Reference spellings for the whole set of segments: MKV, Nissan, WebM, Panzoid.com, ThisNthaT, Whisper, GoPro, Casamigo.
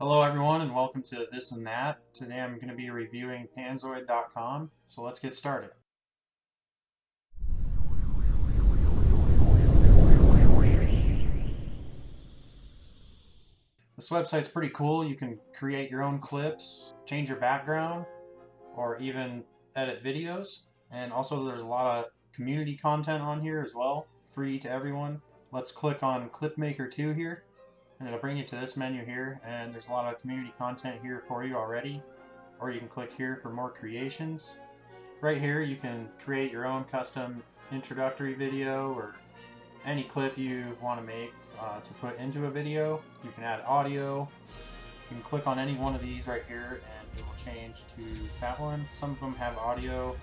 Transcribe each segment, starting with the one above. Hello everyone and welcome to This and That. Today I'm going to be reviewing Panzoid.com, so let's get started. This website's pretty cool. You can create your own clips, change your background, or even edit videos. And also there's a lot of community content on here as well, free to everyone. Let's click on Clip Maker 2 here. And it'll bring you to this menu here, and there's a lot of community content here for you already, or you can click here for more creations. Right here you can create your own custom introductory video or any clip you want to make to put into a video. You can add audio. You can click on any one of these right here and it will change to that one. Some of them have audio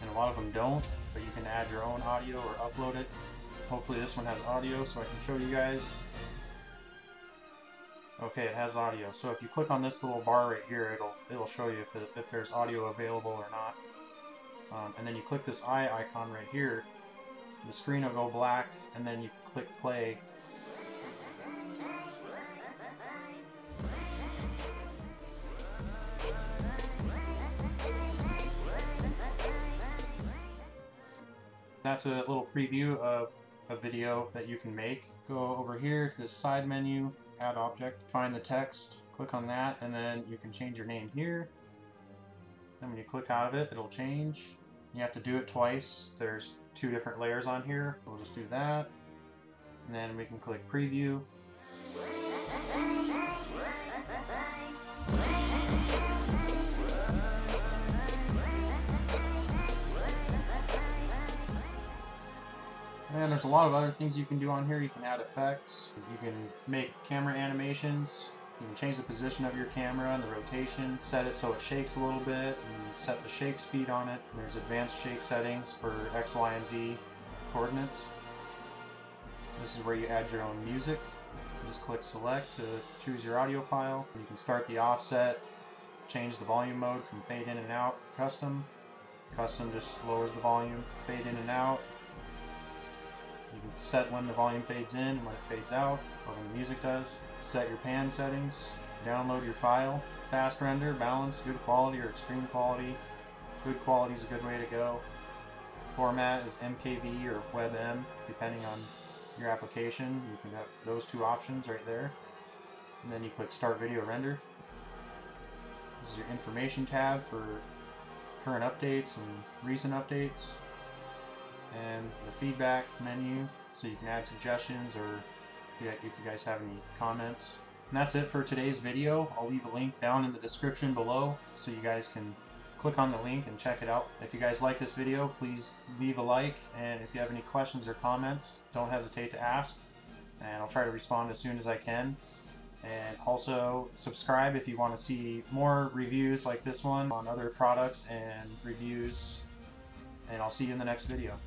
and a lot of them don't, but you can add your own audio or upload it. Hopefully this one has audio so I can show you guys. Okay, it has audio. So if you click on this little bar right here, it'll show you if there's audio available or not. And then you click this eye icon right here, the screen will go black, and then you click play. That's a little preview of a video that you can make. Go over here to this side menu, add object, find the text, click on that, and then you can change your name here. Then when you click out of it, it'll change. You have to do it twice. There's two different layers on here. We'll just do that. And then we can click preview. And there's a lot of other things you can do on here. You can add effects, you can make camera animations, you can change the position of your camera and the rotation, set it so it shakes a little bit, and set the shake speed on it. There's advanced shake settings for X, Y, and Z coordinates. This is where you add your own music. Just click select to choose your audio file. You can start the offset, change the volume mode from fade in and out, custom. Custom just lowers the volume, fade in and out. You can set when the volume fades in and when it fades out, or when the music does. Set your pan settings, download your file, fast render, balance, good quality or extreme quality. Good quality is a good way to go. Format is MKV or WebM, depending on your application. You can have those two options right there. And then you click Start Video Render. This is your information tab for current updates and recent updates. And the feedback menu, so you can add suggestions or if you guys have any comments. And that's it for today's video. I'll leave a link down in the description below so you guys can click on the link and check it out. If you guys like this video, please leave a like, and if you have any questions or comments, don't hesitate to ask, and I'll try to respond as soon as I can. And also subscribe if you want to see more reviews like this one on other products and reviews, and I'll see you in the next video.